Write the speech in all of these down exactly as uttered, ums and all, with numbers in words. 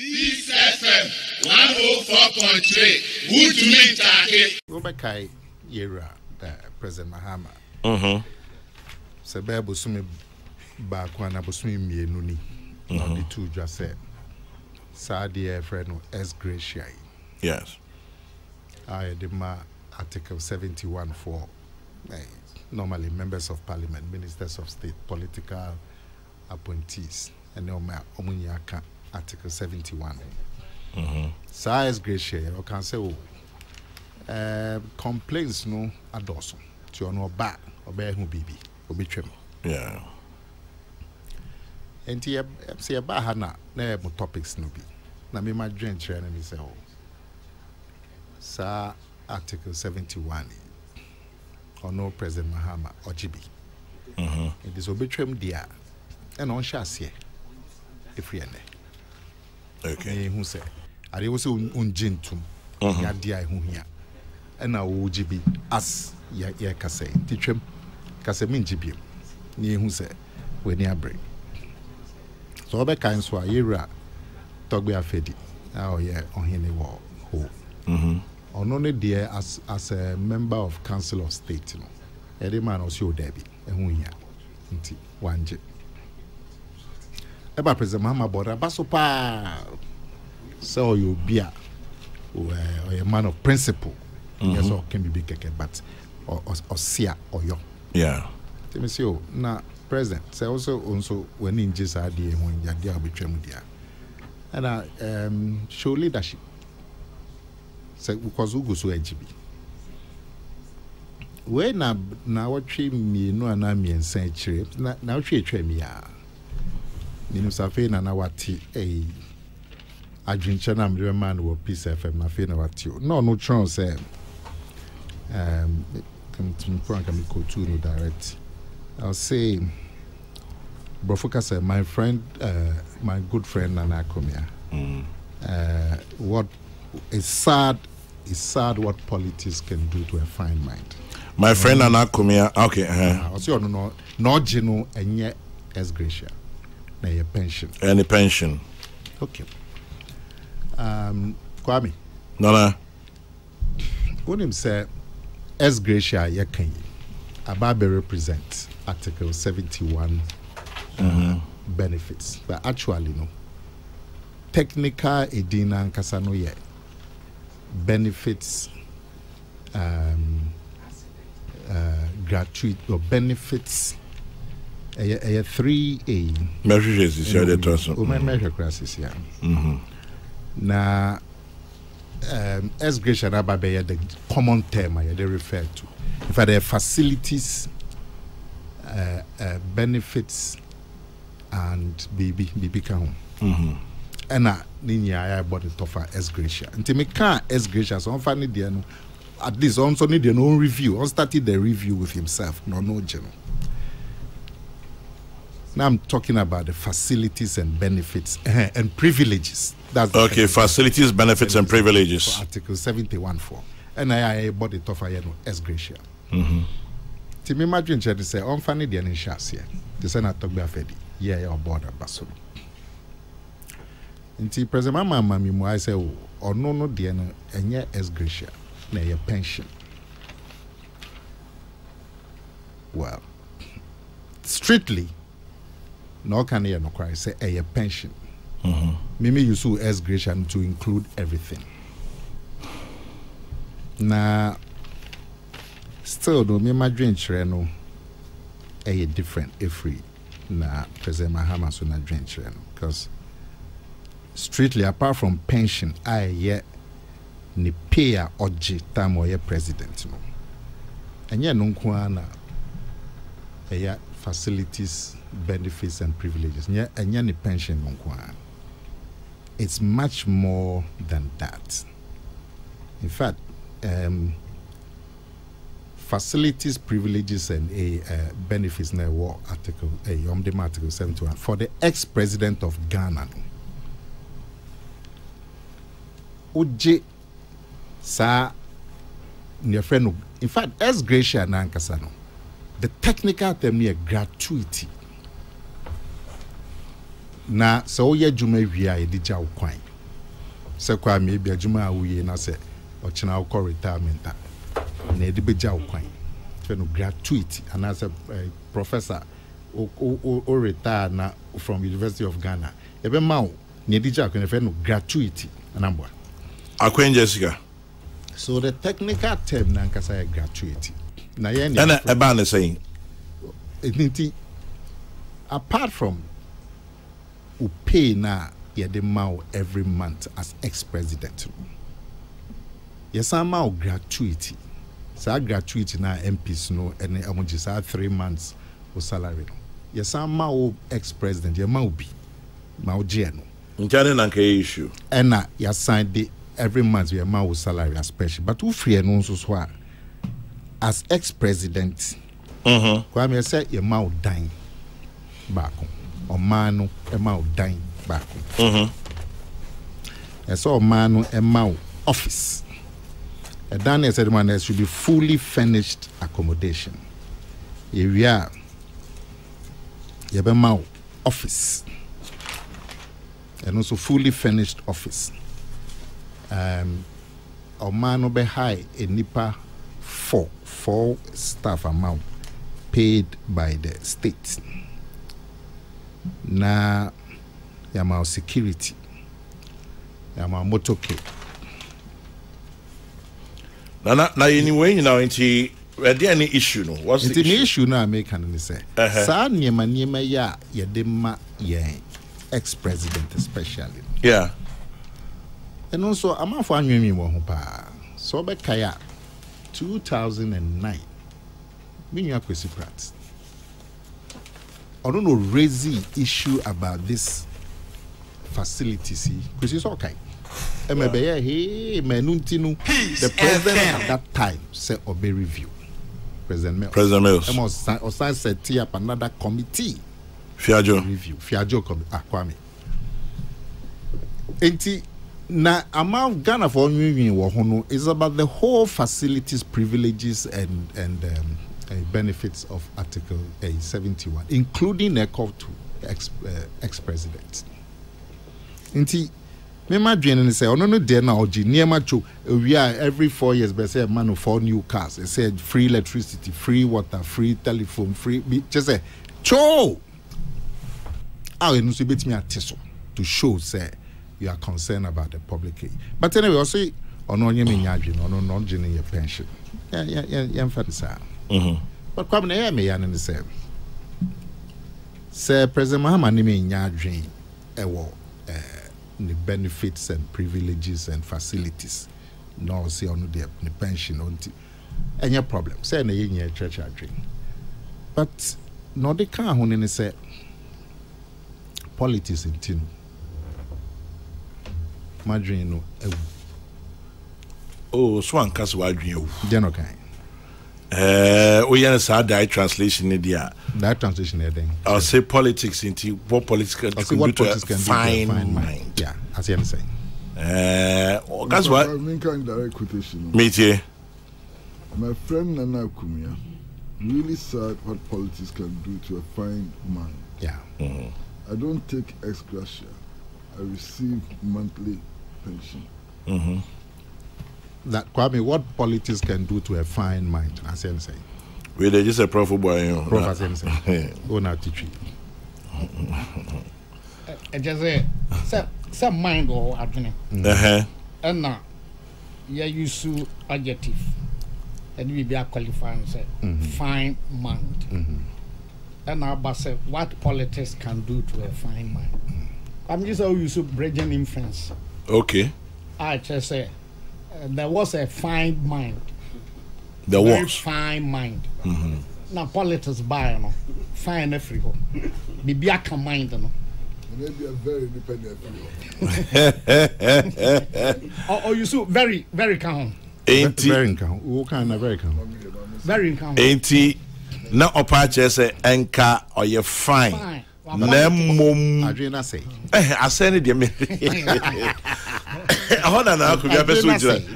Peace F M one oh four point three. Good to meet Taki. Obakai Yera, President Mahama. Uh huh. Sebe Busumi Bakwana Busumi Mienuni. Not the two just said. Sadia Freno S. Gracia. Yes. I dema Article seventy-one for normally members of parliament, ministers of state, political appointees, and no matter Omunyaka. Article seventy-one. Size great share. I can say, oh, complaints no adoso. To your no back or bear who baby or be trim. Yeah. And here, say about Hana, never more topics no be. Now, me my drink, and me say, oh, sir, Article seventy-one or no President Mahama or G B. It is obitrim dear and on chassis if we are there. Okay. Who said, I was un gentum, Yadia, who here, and now O G B as Yakase, teacher Casamin G B, near who said, when you break. So, other kinds were Yera, Togbia Fedi, oh, yeah, on Henny Wall, who, on only dear as as a member of Council of State, you know, every man was your Debbie, and who here, one jip. Eba President Mahama border basopa so you be a man of principle. Yes, or can be big, but or or sia or yo. Yeah. Tell me so na president. So also also when in just idea when you are betray media, and I um show leadership. So because we go so N G B. When na na what me no na me in century na na what you me ya. Ninusafe na na wati eh adwinchana mdwe man wo Peace F M na fe na wati no no tron say um come to Frank and go to no direct I'll say bro focus my friend uh, my good friend Nana Akomea mm. uh what is sad is sad what politics can do to a fine mind my friend um, Nana Akomea okay uh so no no no geno enye as gracia na your pension. Any pension. Okay. Um, Kwame. Nana. When him say, "As gratia yekenyi," Ababe represent Article seventy-one uh, mm-hmm. benefits, but actually no. Technical edina and kasanoye benefits, um, uh, gratuit or benefits. A three A measures is the transfer. Women measure classes, yeah. Now, as Grace and Ababe, the common term I they refer to. If I have facilities, uh, uh, benefits, and baby, baby can home. And I, Ninia, I bought it off as Grace. And to make as Grace, so I'm finding the at least also need their own review. I started the review with himself, no, no, general. Now I'm talking about the facilities and benefits and privileges. That's okay, facilities, benefits, and privileges. Article seventy-one four. And I bought it off I as Gracia. Timmy Madrin Chen said, I'm funny the insurance here. The Senator Bafedi, yeah, you're board of Basel. And see, President Mamma, I say, oh, no, no, dear, and yeah, as Gracia, now your pension. Well, strictly. No can hear no cry say a pension. Mimi you so as Gratian to include everything. Now still no me my drink no a different every na President Mahama so na drink because strictly apart from pension I yet ni pay or j time or president no. And yeah no kwana a facilities benefits and privileges and any pension it's much more than that in fact um, facilities privileges and a uh, benefits now war article a omdema article seventy-one for the ex-president of Ghana Uji sa your friend in fact as Gracia Nankasano the technical term here gratuity na so ye juma wi a ye di ja okwan se kwa me bia juma awuye na se ochina ukọ retirement na edibeja ukwan fe no gratuity and as a professor o retire na from University of Ghana ebe mawo na edija akwen fe no gratuity anambwa akwen Jessica. So the technical term na nkasa gratuity na ye na eba na saying it apart from u pay na Yademao every month as ex-president. Yes, I'm out gratuity. So I gratuity now M Ps no and I'm just three months of salary. Yes, I'm out ex-president. Yes, I'm be. Mao Giano. Nchane issue. And I yes signed the every month we are out salary as special. But who free and so soir as ex-president. Uh-huh. Kwame I said you're out dying back on mano and out dying. Mm-hmm. I saw a man in my office. And then I said, man, there should be fully furnished accommodation. Here we are. You have a office. And also fully furnished office. Um, a man will be high in Nipa four. Four staff amount paid by the state. Now, Yama security, Yama motorcade. Now, now, anyway, you know, inti, were there any issue? No, what's the issue? issue now? Make an say. Sa niema niema ya yedema ya ex-president especially. Yeah. And also, I'm a fan of you, so be kaya two thousand and nine. Me niya kwesi prats. I don't know raise the issue about this. Facility, see, because it's okay. And maybe, hey, Menuntinu, the president at that time said, obey review. President Mills, President Mills, or sign set up another committee. Fiajo review, Fiajo committee. Ah, Kwame. Enti na amount Ghana for me is about the whole facilities, privileges, and and um, uh, benefits of Article uh, seventy-one, including a call to ex uh, ex president. Inti, me ma dwene say ono no dey na oji niema cho we are every four years be say man for new cars. It said free electricity, free water, free telephone, free just say cho. How you see bit me atiso to show say you are concerned about the public. But anyway, also ono onye me nya dwene ono no dwene your pension. Yeah, yeah, yeah, yeah, emphasize. Mhm. But come na here me ya ne say. Say President Mahama ni me nya dwene ewo the benefits and privileges and facilities. No, see on the pension on any problem. Say na yin church drink. But no they can't hone any say politics in tin. Madrin no ewu. Oh, so an kas wa dwen ewu. Then okay. Eh, we yan say that translation there. That translation there. I'll say politics into what politics can do a fine mind. Yeah, as you am saying. Eh, that's what. Me can direct quotation. Me too. My friend Nana Akomea really said what politics can do to a fine mind. Yeah. Mm-hmm. I don't take ex gratia. I receive monthly pension. Mm-hmm. That Kwame, what politics can do to a fine mind, as I'm saying. Well, they just a prof boy. Prof as I'm saying. Go now teach you. Just say, some some mind or admin. Uh huh. And now, you use adjective, and we be a qualifying say fine mind. And now, but say what politics can do to a fine mind. I'm just how you use bridging inference. Okay. I just say. Uh, there was a fine mind. There Very was fine mind. Mm-hmm. Now politics by no fine everyone. Maybe I can mind no. Maybe a very independent. or, or you see very very calm. Ain't very calm. What kind of very calm? Very calm. Ain't he? Now Opache say anchor or you fine. Fine. Nemum. Adriana say. Eh, I say it hold on now, could be a best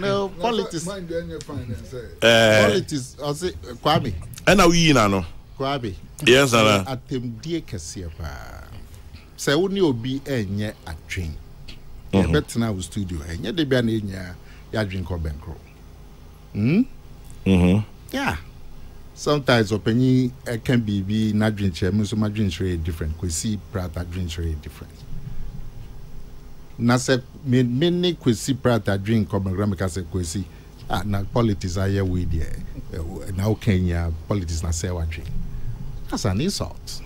no, politics. Mind your finance. Politics, I say, Kwame. And now we in ano. Kwame. Yes, Nana. Atem die kesiapa. Say only obi enye atwin. mm-hmm. bet na was studio and you debia na nya ya drink or bankro hmm mhm yeah sometimes opinion it can be be na drink chem so my drink very different could see prata drink very different na se me me could see prata drink or bankro can say could see ah na politics are here with there now Kenya politics na say what drink that's an insult.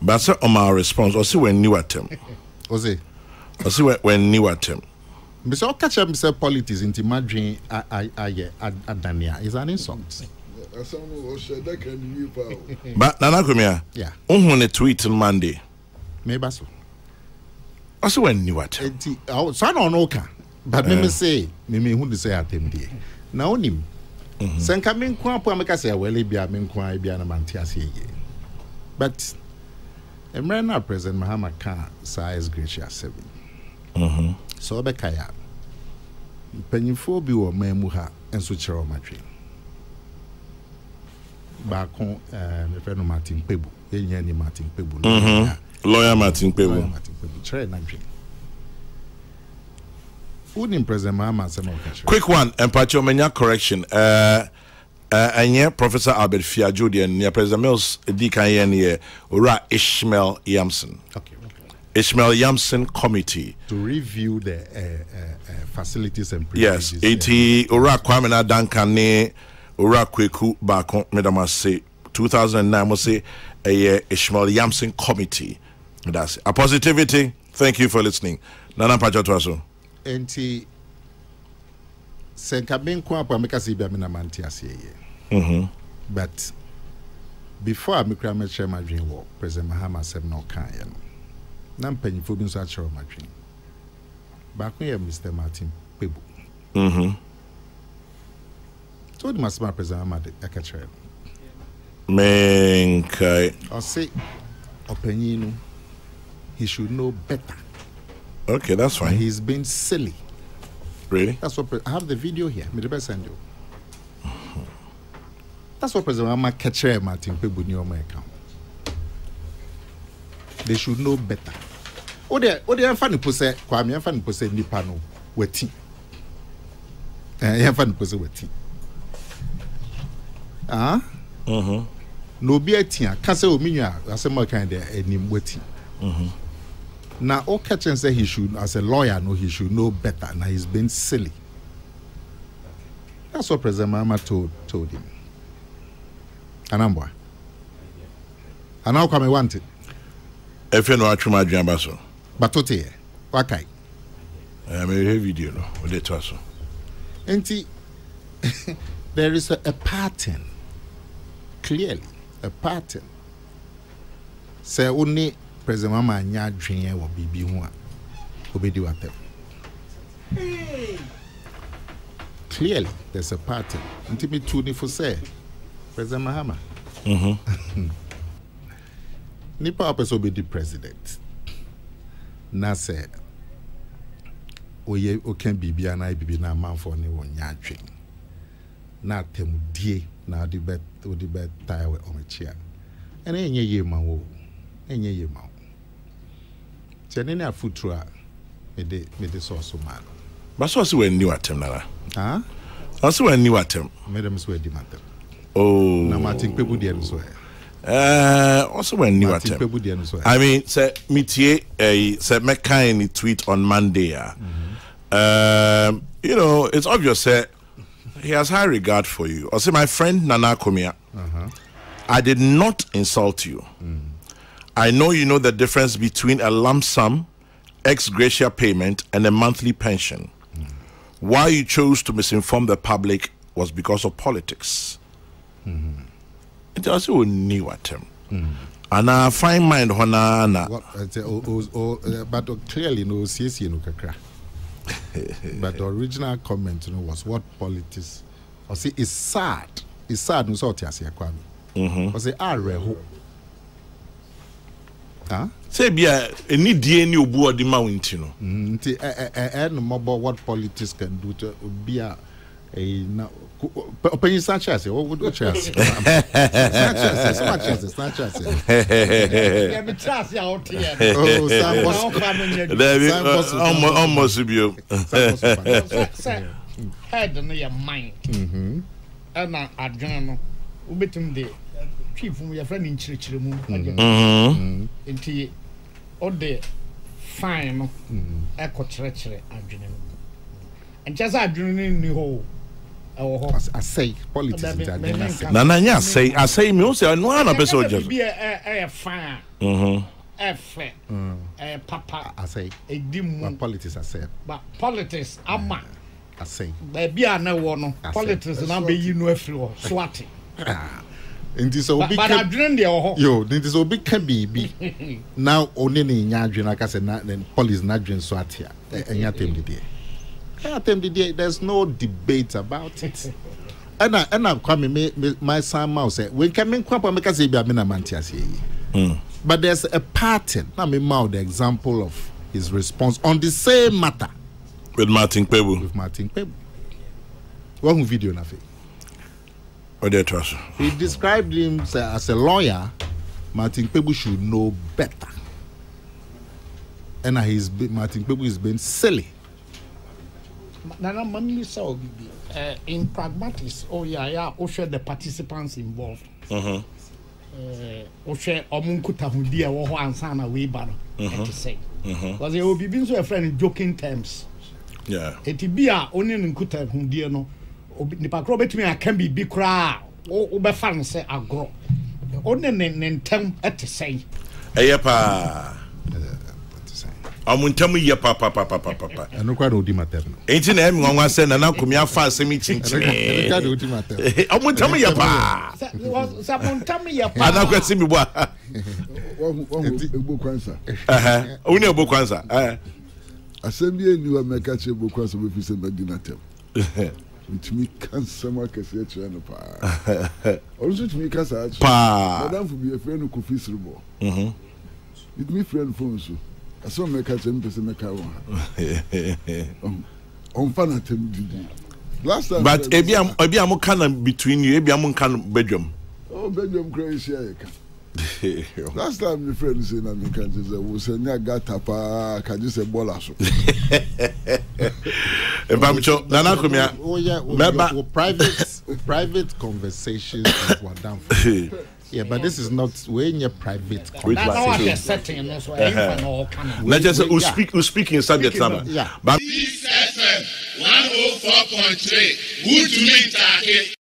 But so on my response, I see when new at him. I see when new at him. Mister I catch up Mister Politics into my dream. I I I yeah. Adania is an insult. But Nana Akomea. Yeah. On a tweet on Monday. Maybe so. I see when new at him. So I don't know can. But me me say me me who say at him there. Now him. Sen coming kwa po ameka say well e bia me kwa e bia na mantia say ye. But Emrena President Mahama can size gracious seven. Mm-hmm. So Bekaya Penifobia or Memuha and Suchero Madrid. Back on a friend of Martin Kpebu, any Martin Kpebu. Lawyer Martin Kpebu. Martin Kpebu. Try Nigeria. Wouldn't President Mahama some of quick one, and Pacho Menya correction. Uh, Uh, and yeah, Professor Albert Fiajudian, yeah, President Mills, D K N, yeah, Ura Ishmael Yamson. Okay, okay. Ishmael Yamson Committee. To review the uh, uh, facilities and privileges. Yes, eighty Ura Kwamena Dankane, Ura Kweku Bakon, Madam, say, two thousand nine, must say, a Ishmael Yamson Committee. That's it. A positivity. Thank you for listening. Nana Pachotwaso. N T. Mm-hmm. But before I make my share my dream walk, President Mahama said no kind. Nam penny for being such a my dream. Back here, Mister Martin Kpebu. Mm-hmm. Told my smart President Mahama the catcher. Mankai. I say, opinion, he should know better. Okay, that's fine. He's been silly. Really? That's what I have the video here. Me the best send you. That's what President Mahama catcher Martin Kpebu in your account. They should know better. Oh, they, oh, they have fun to possess. Kwame have fun to possess Nipano. Waiting. They have fun to possess waiting. Ah? Uh huh. No be waiting. Can't say Omiya. I say more kind of any waiting. Uh huh. Now, all catching said he should, as a lawyer, no, he should know better. Now he's been silly. That's what President Mahama told told him. Anambwa. And how come he want it? If you know what you imagine, Basso. But what here? Okay. I made a video, no, with it also. And see, there is a, a pattern. Clearly, a pattern. Say only. President Mahama nya dwen wo bibi ho a obedi watem. Clearly there's a pattern. Ntimi tu ni fo say President Mahama. Mhm. Ni pa apeso obedi president. Na say oye o kan bibi ana bibi na manfo ni wo nya dwen. Na temudie na odibet odibet taiwe omechia. Ene enye ye manwo. Enye ye manwo. Chenene afutua me de me de source man. But source we new atem nara. Ah? Source we new atem. Me dem so e di matter. Oh. Na Martin Kpebu de no so e. Eh, also we new atem. Martin Kpebu de no so e. I mean, say me tie eh say make kind tweet on Monday. Mm -hmm. Um, you know, it's obvious that he has high regard for you. Or say my friend Nana Akomea. Uh-huh. I did not insult you. Mm. I know you know the difference between a lump sum, ex gratia payment, and a monthly pension. Mm. Why you chose to misinform the public was because of politics. Mm-hmm. It also knew at him. Mm. And I find mind honana. Well, uh, but clearly no C C no kakra. But the original comment you know, was what politics. I say it's sad. It's sad no so tiasia kwami. I say ah reho. Say be a any D N A obu or the mountain. No. Nti eh eh eh no more what politics can do to be a Open Sanchez, what would you chance? Sanchez, Sanchez, Sanchez. Yeah, me chance out here. Oh, Sam was almost you. Head in your mind. Mhm. And I don't ubitum de chief from your friend in Chirichirimu. Mhm. Into all the fine echo church adrenaline. And just adrenaline in the whole. I say politics. Nana, say I say music. I know another person. Be a fan. Mhm. A fan. A papa. I say. A dim. Politics. I say. But politics. Ama. I say. Be a no one. Politics. And I be you no floor. Swati. But I dream the oh. Yo, this will be can be. Now only in your dream. Like I said, not then politics. Not dream Swati. Any time today. There's no debate about it. And I and I'm coming. My son Mao said, "We can make crop because he be a mantias here." But there's a pattern. I mean, Mao, the example of his response on the same matter with Martin Kpebu. With Martin Kpebu. One video na fe. Oh, they trust. He described him as a lawyer. Martin Kpebu should know better. And he's Martin Kpebu is being silly. Nana Mammy saw in pragmatics. Oh yeah, yeah. Osha the participants involved. Uh huh. Osha Omunkuta Hudia Waho Ansana Webano. Let us say. Because they will be being so a friend in joking terms. Yeah. It be a only in Kuta Hundia no. Nipacrobet me I can be big crowd. Oh, Uberfan say I grow. Only in term let us say. Ayapa. I'm going to tell you, Papa, Papa, Papa, Papa. I know quite old matter. Eighteen M. One was sent and now come here fast. I'm going to tell me, Papa. Someone tell me, Papa. I don't see me what. Book answer. Uh huh. Only a book answer. I send me a new American book answer with his imaginative. Which me can't summer cassette and a pa. Also, to me, cancer. Pa. Madame will be a friend who could be miserable. Mhm. With me, friend, phone so. I saw my cousin person make a one. On fun last time, but maybe I'm maybe I'm can between you, maybe I'm can bedroom. Oh, bedroom crazy. Last time, my friend said, I mean, can't say, was a nagata pa, can you say, bola? So, if I'm sure, Nana Akomea, oh, yeah, remember private private conversations that were done for. Yeah, but this is not when your private. That's not your setting. That's why everyone all coming. Let's just we speak. We speak inside the summer. Yeah. But S F M one oh four point three. Good to meet you.